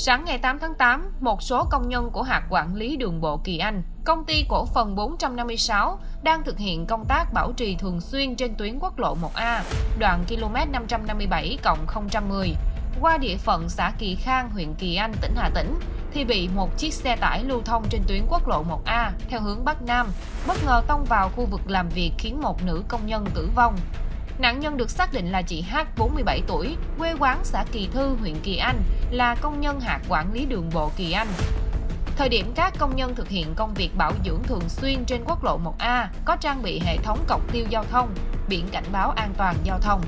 Sáng ngày 8 tháng 8, một số công nhân của hạt quản lý đường bộ Kỳ Anh, công ty cổ phần 456 đang thực hiện công tác bảo trì thường xuyên trên tuyến quốc lộ 1A, đoạn km 557+010, qua địa phận xã Kỳ Khang, huyện Kỳ Anh, tỉnh Hà Tĩnh, thì bị một chiếc xe tải lưu thông trên tuyến quốc lộ 1A theo hướng Bắc Nam, bất ngờ tông vào khu vực làm việc khiến một nữ công nhân tử vong. Nạn nhân được xác định là chị H, 47 tuổi, quê quán xã Kỳ Thư, huyện Kỳ Anh, là công nhân hạt quản lý đường bộ Kỳ Anh. Thời điểm các công nhân thực hiện công việc bảo dưỡng thường xuyên trên quốc lộ 1A có trang bị hệ thống cọc tiêu giao thông, biển cảnh báo an toàn giao thông.